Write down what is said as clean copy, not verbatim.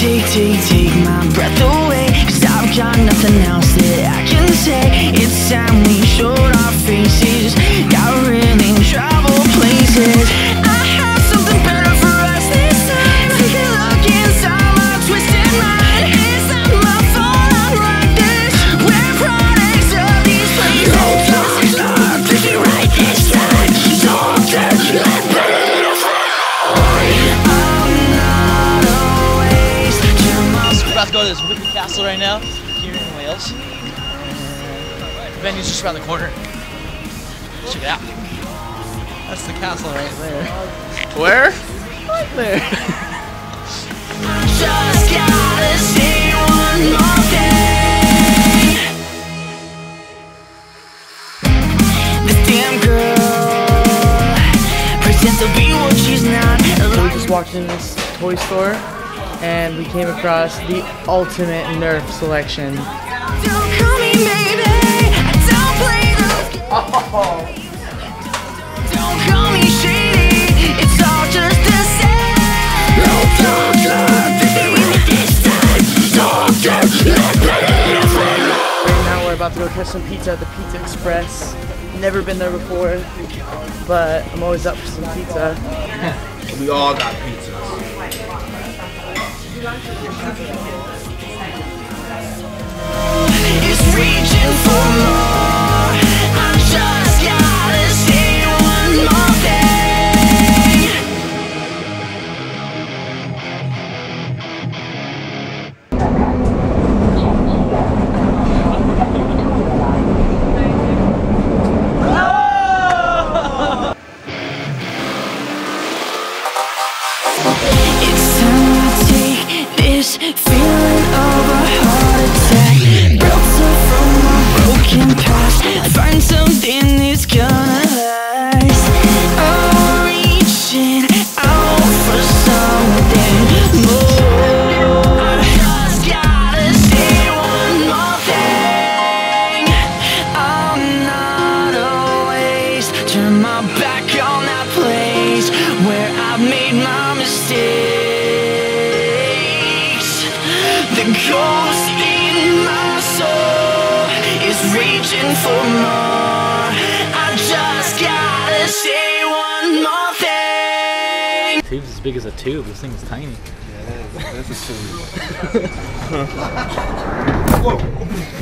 take my breath away, 'cause I've got nothing else that I can say. It's time we showed our faces, got really travel places. I have something better for us this time. Take a look inside my twisted mind. It's not my fault I'm like this. We're products of these places. Don't touch, stop, did you right this time? Don't touch, I'm better than a friend. Go to this wicked castle right now, here in Wales. The venue's just around the corner. Check it out. That's the castle right there. Where? Right there. I just gotta see one more day. This damn girl pretends to be what she's not. We just walked into this toy store, and we came across the ultimate Nerf selection. Oh. Right now we're about to go catch some pizza at the Pizza Express. Never been there before, but I'm always up for some pizza. We all got pizzas. It's reaching for more. I just gotta see one more thing. Oh! It's time to take this feeling of a heart attack, built up from my broken past. Find something that's gonna last. I'm reaching out for something more. I just gotta see one more thing. I'm not always turn my back on that place where I've made my mistakes. The ghost in my soul is reaching for more. I just gotta say one more thing. The tube's as big as a tube. This thing's tiny. Yeah, that's a tube. Whoa.